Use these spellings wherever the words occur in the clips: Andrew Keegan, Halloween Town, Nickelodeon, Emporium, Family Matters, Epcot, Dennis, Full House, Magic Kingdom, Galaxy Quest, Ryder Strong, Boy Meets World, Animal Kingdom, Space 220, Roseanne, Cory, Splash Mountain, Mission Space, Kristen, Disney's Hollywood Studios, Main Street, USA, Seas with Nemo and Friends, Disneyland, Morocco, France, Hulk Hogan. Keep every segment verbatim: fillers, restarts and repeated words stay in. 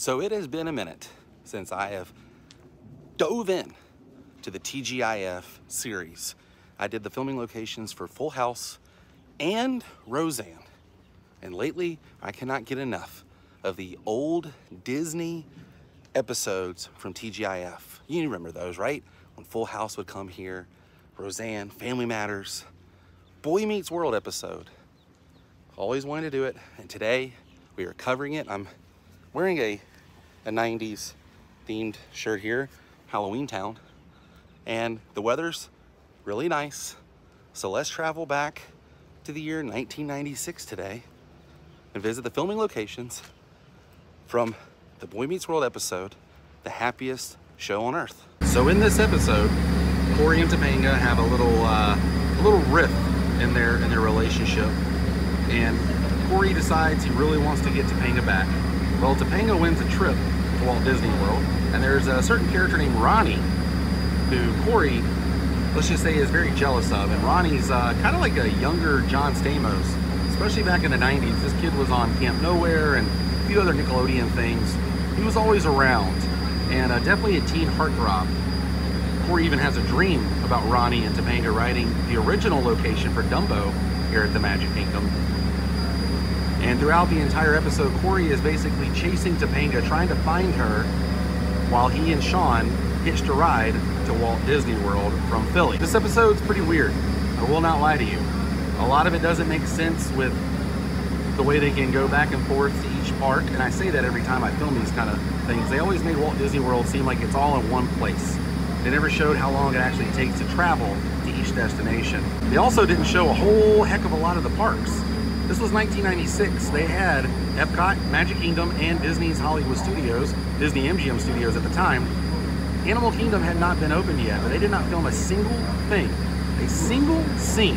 So it has been a minute since I have dove in to the T G I F series. I did the filming locations for Full House and Roseanne. And lately, I cannot get enough of the old Disney episodes from T G I F. You remember those, right? When Full House would come here, Roseanne, Family Matters, Boy Meets World episode. Always wanted to do it, and today we are covering it. I'm wearing a, a nineties themed shirt here, Halloween Town, and the weather's really nice. So let's travel back to the year nineteen ninety-six today and visit the filming locations from the Boy Meets World episode, The Happiest Show on Earth. So in this episode, Cory and Topanga have a little uh, a little rift in their in their relationship, and Cory decides he really wants to get Topanga back. Well, Topanga wins a trip to Walt Disney World, and there's a certain character named Ronnie who Cory, let's just say, is very jealous of. And Ronnie's uh, kind of like a younger John Stamos, especially back in the nineties. This kid was on Camp Nowhere and a few other Nickelodeon things. He was always around, and uh, definitely a teen heartthrob. Cory even has a dream about Ronnie and Topanga riding the original location for Dumbo here at the Magic Kingdom. And throughout the entire episode, Cory is basically chasing Topanga, trying to find her, while he and Sean hitched a ride to Walt Disney World from Philly. This episode's pretty weird, I will not lie to you. A lot of it doesn't make sense with the way they can go back and forth to each park, and I say that every time I film these kind of things. They always made Walt Disney World seem like it's all in one place. They never showed how long it actually takes to travel to each destination. They also didn't show a whole heck of a lot of the parks. This was nineteen ninety-six. They had Epcot, Magic Kingdom, and Disney's Hollywood Studios, Disney M G M Studios at the time. Animal Kingdom had not been opened yet, but they did not film a single thing, a single scene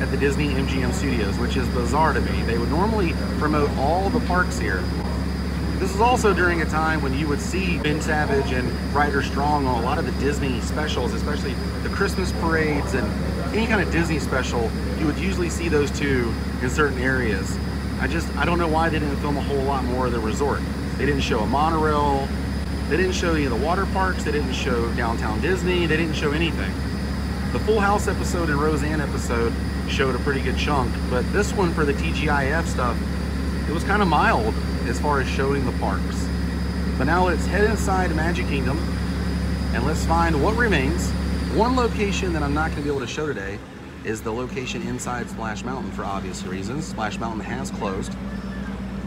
at the Disney M G M Studios, which is bizarre to me. They would normally promote all the parks here. This was also during a time when you would see Ben Savage and Ryder Strong on a lot of the Disney specials, especially the Christmas parades and any kind of Disney special. You would usually see those two in certain areas. I just, I don't know why they didn't film a whole lot more of the resort. They didn't show a monorail. They didn't show any of the water parks. They didn't show downtown Disney. They didn't show anything. The Full House episode and Roseanne episode showed a pretty good chunk, but this one for the T G I F stuff, it was kind of mild as far as showing the parks. But now let's head inside Magic Kingdom and let's find what remains. One location that I'm not gonna be able to show today is the location inside Splash Mountain for obvious reasons. Splash Mountain has closed,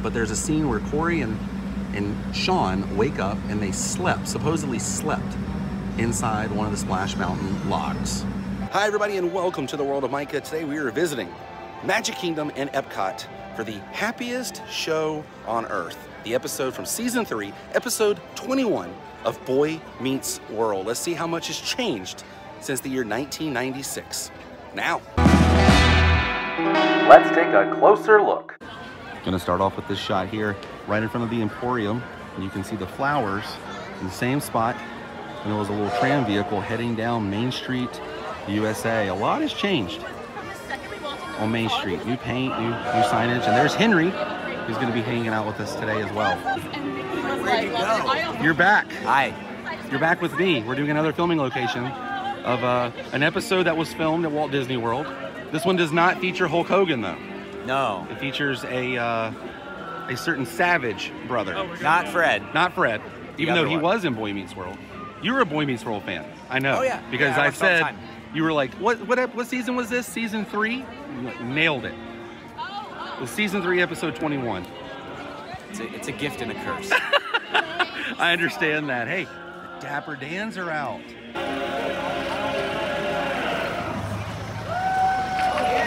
but there's a scene where Cory and, and Sean wake up and they slept, supposedly slept, inside one of the Splash Mountain logs. Hi everybody and welcome to the World of Micah. Today we are visiting Magic Kingdom and Epcot for The Happiest Show on Earth, the episode from season three, episode twenty-one of Boy Meets World. Let's see how much has changed since the year nineteen ninety-six. Now, let's take a closer look. I'm gonna start off with this shot here, right in front of the Emporium, and you can see the flowers in the same spot, and it was a little tram vehicle heading down Main Street, U S A. A lot has changed on Main Street. New paint, new, new signage, and there's Henry, who's going to be hanging out with us today as well. Where'd you go? You're back. Hi. You're back with me. We're doing another filming location of uh, an episode that was filmed at Walt Disney World. This one does not feature Hulk Hogan, though. No. It features a uh, a certain Savage brother. Not Fred. Not Fred, even though he one. was in Boy Meets World. You were a Boy Meets World fan. I know. Oh, yeah. Because yeah, I, I said... You were like, what, what what season was this? Season three? Nailed it. It was season three, episode twenty-one. It's a, it's a gift and a curse. I understand that. Hey, the Dapper Dans are out.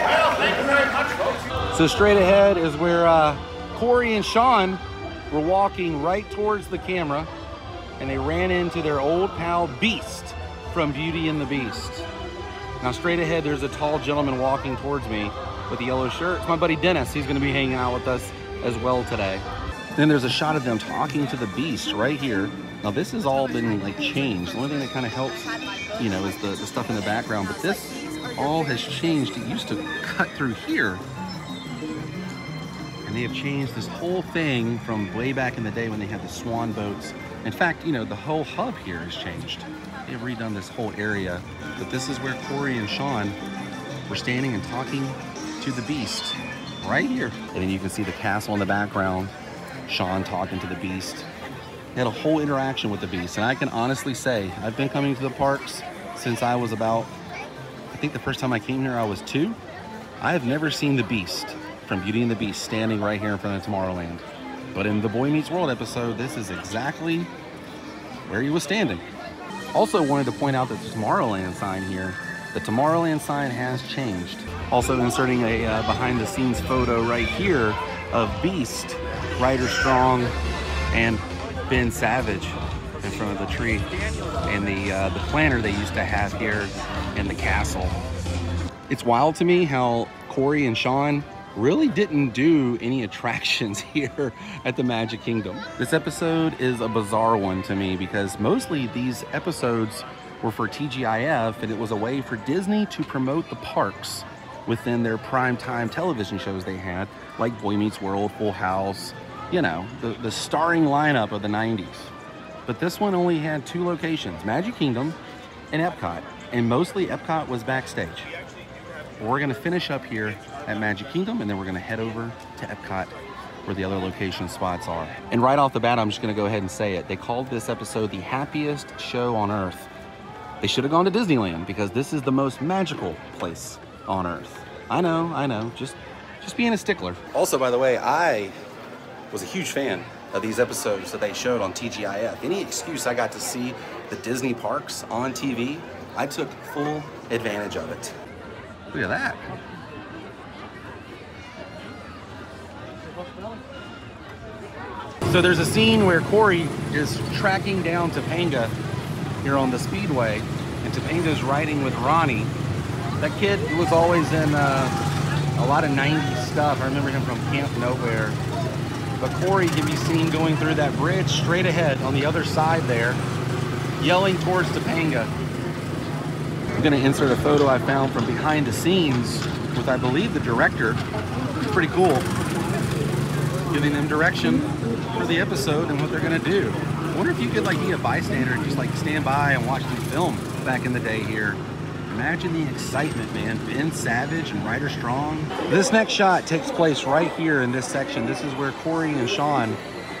Well, thank you very much, folks. So straight ahead is where uh, Cory and Sean were walking right towards the camera, and they ran into their old pal Beast from Beauty and the Beast. Now straight ahead, there's a tall gentleman walking towards me with a yellow shirt. It's my buddy Dennis. He's gonna be hanging out with us as well today. Then there's a shot of them talking to the Beast right here. Now this has all been like changed. The only thing that kind of helps, you know, is the, the stuff in the background, but this all has changed. It used to cut through here. and they have changed this whole thing from way back in the day when they had the swan boats. In fact, you know, the whole hub here has changed. They've redone this whole area, but this is where Cory and Sean were standing and talking to the Beast, right here. And then you can see the castle in the background, Sean talking to the Beast. They had a whole interaction with the Beast, and I can honestly say, I've been coming to the parks since I was about, I think the first time I came here, I was two. I have never seen the Beast from Beauty and the Beast standing right here in front of Tomorrowland. But in the Boy Meets World episode, this is exactly where he was standing. Also wanted to point out that the Tomorrowland sign here, the Tomorrowland sign has changed. Also inserting a uh, behind the scenes photo right here of Beast, Ryder Strong, and Ben Savage in front of the tree. And the, uh, the planter they used to have here in the castle. It's wild to me how Cory and Sean really didn't do any attractions here at the Magic Kingdom. This episode is a bizarre one to me because mostly these episodes were for T G I F, and it was a way for Disney to promote the parks within their primetime television shows they had, like Boy Meets World, Full House, you know, the, the starring lineup of the nineties. But this one only had two locations, Magic Kingdom and Epcot, and mostly Epcot was backstage. We're gonna finish up here at Magic Kingdom, and then we're gonna head over to Epcot where the other location spots are. And right off the bat, I'm just gonna go ahead and say it. They called this episode the happiest show on earth. They should have gone to Disneyland because this is the most magical place on earth. I know, I know, just, just being a stickler. Also, by the way, I was a huge fan of these episodes that they showed on T G I F. Any excuse I got to see the Disney parks on T V, I took full advantage of it. Look at that. So there's a scene where Cory is tracking down Topanga here on the speedway, and Topanga's riding with Ronnie. That kid was always in uh, a lot of nineties stuff. I remember him from Camp Nowhere. But Cory can be seen going through that bridge straight ahead on the other side there, yelling towards Topanga. I'm gonna insert a photo I found from behind the scenes with, I believe, the director. It's pretty cool. Giving them direction for the episode and what they're gonna do. I wonder if you could like be a bystander and just like stand by and watch the film back in the day here. Imagine the excitement, man. Ben Savage and Ryder Strong. This next shot takes place right here in this section. This is where Cory and Sean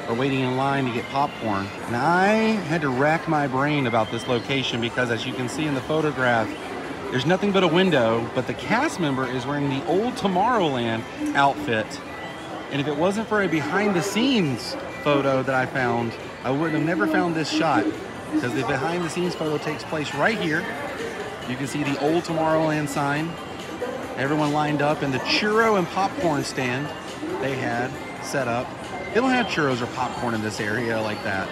are waiting in line to get popcorn. And I had to rack my brain about this location because as you can see in the photograph, there's nothing but a window, but the cast member is wearing the old Tomorrowland outfit. And if it wasn't for a behind the scenes photo that I found, I would have never found this shot because the behind the scenes photo takes place right here. You can see the old Tomorrowland sign. Everyone lined up in the churro and popcorn stand they had set up. They don't have churros or popcorn in this area like that,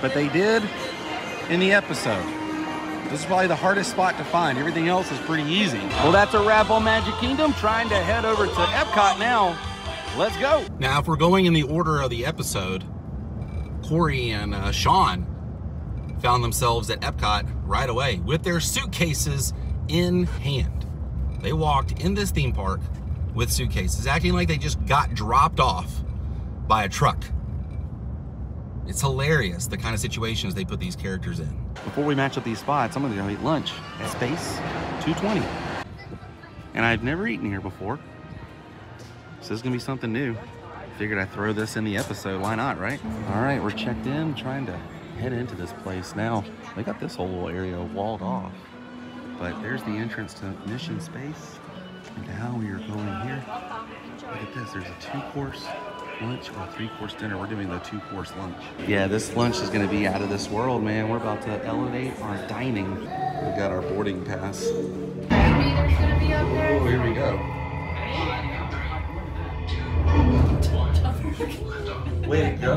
but they did in the episode. This is probably the hardest spot to find. Everything else is pretty easy. Well, that's a wrap on Magic Kingdom. Trying to head over to Epcot now. Let's go. Now, if we're going in the order of the episode, Cory and uh, Sean found themselves at Epcot right away with their suitcases in hand. They walked in this theme park with suitcases, acting like they just got dropped off by a truck. It's hilarious, the kind of situations they put these characters in. Before we match up these spots, I'm gonna go eat lunch at Space two twenty. And I've never eaten here before. So this is gonna be something new. Figured I'd throw this in the episode, why not, right? All right, we're checked in, trying to head into this place now. They got this whole little area walled off, but there's the entrance to Mission Space. And now we are going here. Look at this, there's a two-course lunch or a three-course dinner. We're doing the two-course lunch. Yeah, this lunch is gonna be out of this world, man. We're about to elevate our dining. We got our boarding pass. Oh, here we go. Way to go.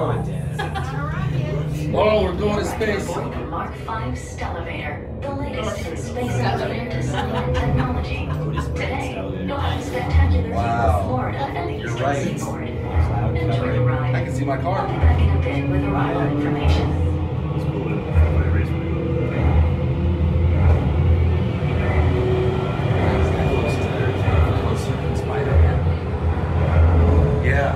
Oh, we're going to space. Mark five Stellavator, the latest in space elevator design and technology. Today, you'll have spectacular views of Florida and the Eastern Seaboard. Enjoy the ride. I can see my car. I'll be back in a bit with arrival information. Yeah.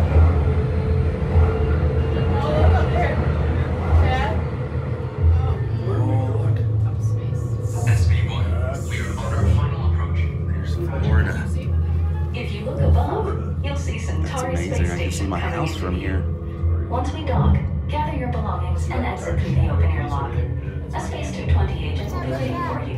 Gather your belongings and exit through the open airlock. A Space two twenty agent will be waiting for you.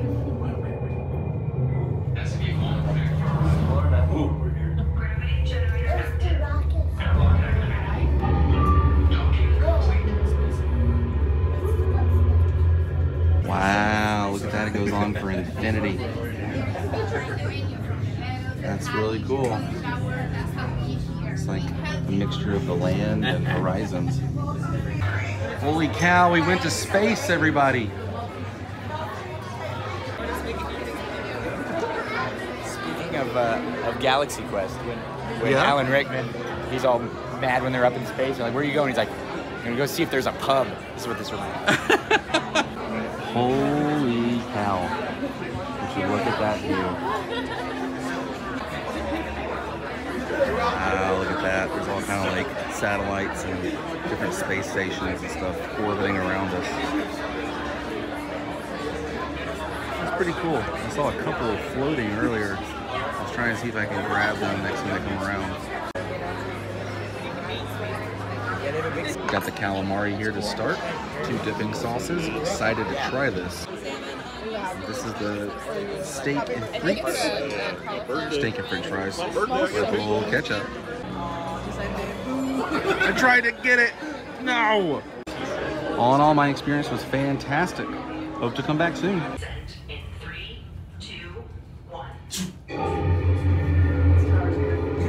Wow, look at that. It goes on for infinity. That's really cool. It's like a mixture of the land and horizons. Holy cow, we went to space, everybody. Speaking of, uh, of Galaxy Quest, when, when yeah. Alan Rickman, he's all mad when they're up in space. They're like, where are you going? He's like, I'm going to go see if there's a pub. This is what this reminds me of. Holy cow. Would you look at that view? Wow, look at that. There's all kind of like satellites and different space stations and stuff orbiting around us. That's pretty cool. I saw a couple floating earlier. I was trying to see if I can grab one next time I come around. Got the calamari here to start. Two dipping sauces. Excited to try this. This is the steak and fruits. Steak and french fries with a little ketchup. I tried to get it. No! All in all, my experience was fantastic. Hope to come back soon. In three, two, one.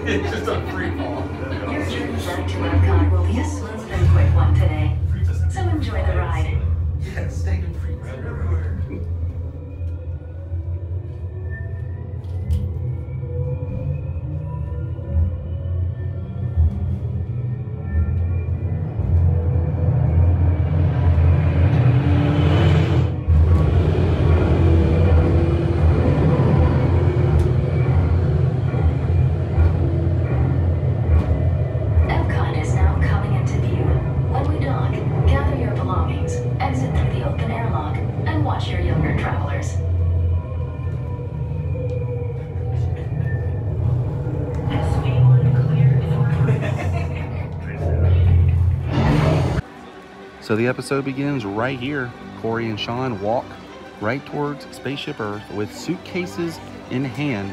It's just a free fall. Your journey to Epcot will be a smooth and quick one today. So enjoy the ride. Yes, steak and fruits everywhere. So the episode begins right here. Cory and Sean walk right towards Spaceship Earth with suitcases in hand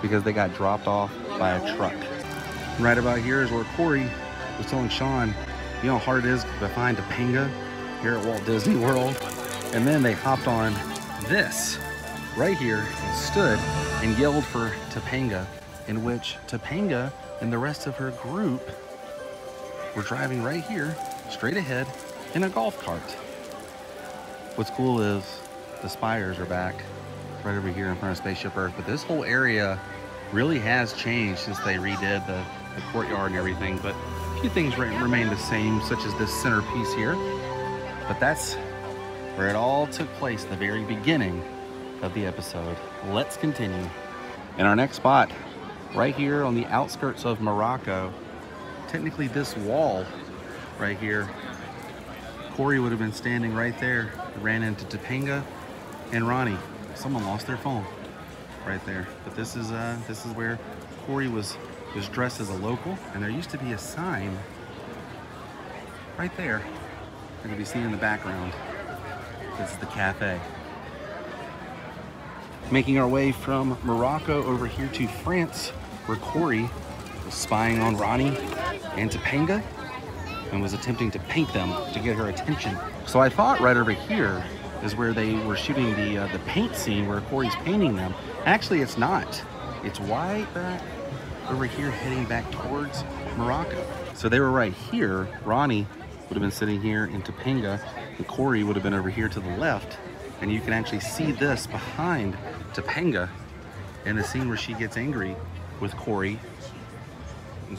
because they got dropped off by a truck. Right about here is where Cory was telling Sean, you know how hard it is to find Topanga here at Walt Disney World. And then they hopped on this right here and stood and yelled for Topanga, in which Topanga and the rest of her group were driving right here straight ahead in a golf cart. What's cool is the spires are back right over here in front of Spaceship Earth, but this whole area really has changed since they redid the, the courtyard and everything, but a few things remain the same, such as this centerpiece here. But that's where it all took place, the very beginning of the episode. Let's continue. In our next spot, right here on the outskirts of Morocco, technically this wall right here, Cory would have been standing right there, ran into Topanga and Ronnie. Someone lost their phone right there. But this is uh, this is where Cory was, was dressed as a local, and there used to be a sign right there that can be seen in the background. This is the cafe. Making our way from Morocco over here to France, where Cory was spying on Ronnie and Topanga and was attempting to paint them to get her attention. So I thought right over here is where they were shooting the uh, the paint scene where Cory's painting them. Actually, it's not. It's way back over here heading back towards Morocco. So they were right here. Ronnie would have been sitting here in Topanga, and Cory would have been over here to the left. And you can actually see this behind Topanga in the scene where she gets angry with Cory.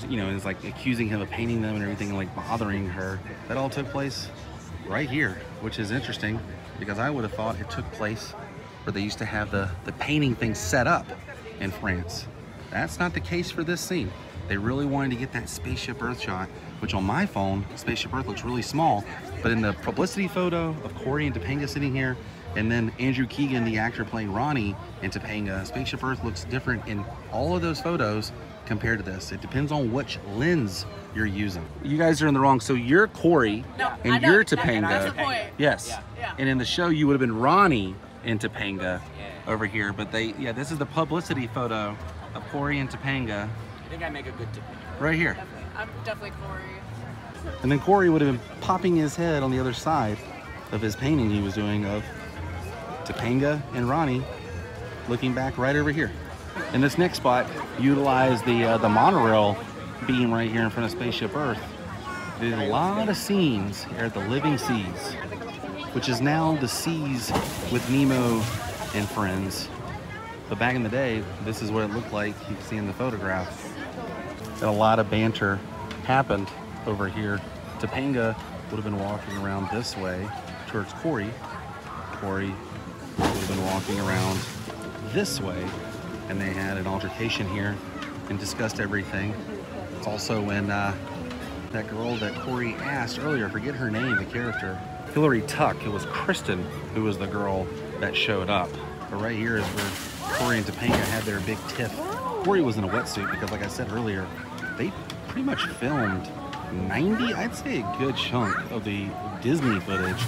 You know, it's like accusing him of painting them and everything and like bothering her. That all took place right here, which is interesting because I would have thought it took place where they used to have the, the painting thing set up in France. That's not the case for this scene. They really wanted to get that Spaceship Earth shot, which on my phone, Spaceship Earth looks really small, but in the publicity photo of Cory and Topanga sitting here, and then Andrew Keegan, the actor playing Ronnie and Topanga, Spaceship Earth looks different in all of those photos compared to this. It depends on which lens you're using. You guys are in the wrong. So you're Cory, no, and you're Topanga. That's the point. Yes. Yeah. Yeah. And in the show, you would have been Ronnie and Topanga yeah. over here. But they, yeah, this is the publicity photo of Cory and Topanga. I think I make a good Topanga. Right here. Definitely. I'm definitely Cory. And then Cory would have been popping his head on the other side of his painting he was doing of Topanga and Ronnie, looking back right over here. In this next spot, utilize the uh, the monorail beam right here in front of Spaceship Earth. Did a lot of scenes here at the Living Seas, which is now the Seas with Nemo and Friends. But back in the day, this is what it looked like. You can see in the photograph. And a lot of banter happened over here. Topanga would have been walking around this way towards Cory. Cory would have been walking around this way, and they had an altercation here and discussed everything. It's also when uh, that girl that Cory asked earlier, I forget her name, the character, Hillary Tuck, it was Kristen who was the girl that showed up. But right here is where Cory and Topanga had their big tiff. Cory was in a wetsuit because, like I said earlier, they pretty much filmed ninety, I'd say a good chunk of the Disney footage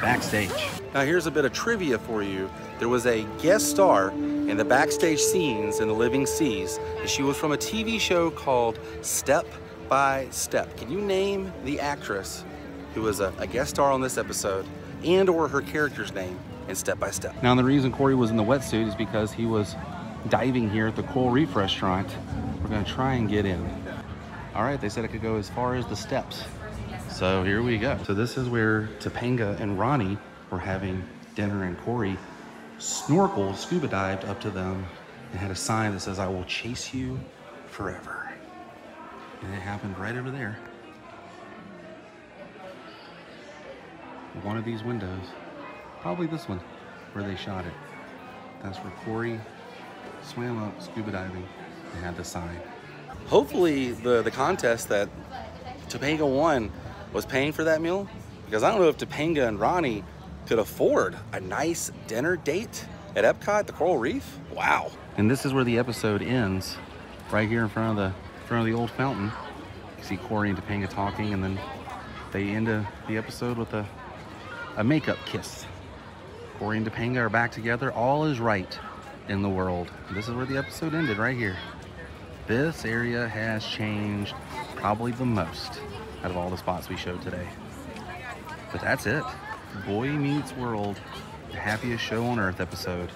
backstage. Now here's a bit of trivia for you. There was a guest star in the backstage scenes in the Living Seas, and she was from a T V show called Step by Step. Can you name the actress who was a, a guest star on this episode and or her character's name in Step by Step? Now the reason Cory was in the wetsuit is because he was diving here at the Coral Reef restaurant. We're gonna try and get in. All right, they said it could go as far as the steps. So here we go. So this is where Topanga and Ronnie were having dinner, and Cory snorkeled, scuba dived up to them and had a sign that says, "I will chase you forever." And it happened right over there. One of these windows, probably this one, where they shot it. That's where Cory swam up, scuba diving, and had the sign. Hopefully the, the contest that Topanga won was paying for that meal, because I don't know if Topanga and Ronnie could afford a nice dinner date at Epcot, the Coral Reef. Wow. And this is where the episode ends, right here in front of the in front of the old fountain. You see Cory and Topanga talking, and then they end a, the episode with a, a makeup kiss. Cory and Topanga are back together. All is right in the world. This is where the episode ended, right here. This area has changed probably the most out of all the spots we showed today. But that's it. Boy Meets World, the happiest show on earth episode.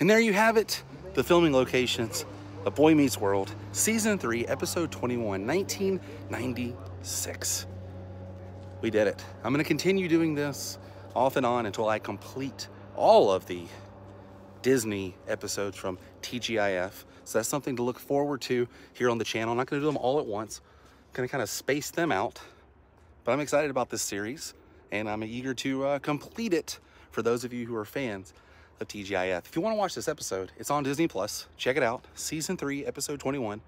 And there you have it, the filming locations of Boy Meets World, season three, episode twenty-one, nineteen ninety-six. We did it. I'm gonna continue doing this off and on until I complete all of the Disney episodes from T G I F. So that's something to look forward to here on the channel. I'm not gonna do them all at once. I'm gonna kind of space them out, but I'm excited about this series. And I'm eager to uh, complete it for those of you who are fans of T G I F. If you want to watch this episode, it's on Disney Plus. Check it out. Season three, episode twenty-one,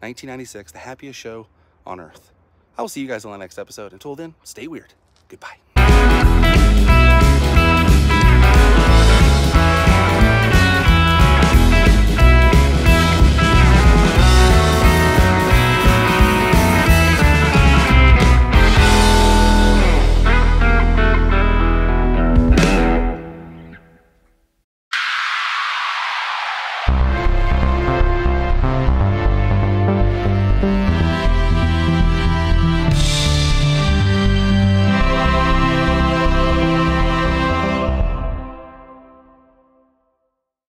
nineteen ninety-six, the happiest show on earth. I will see you guys on the next episode. Until then, stay weird. Goodbye.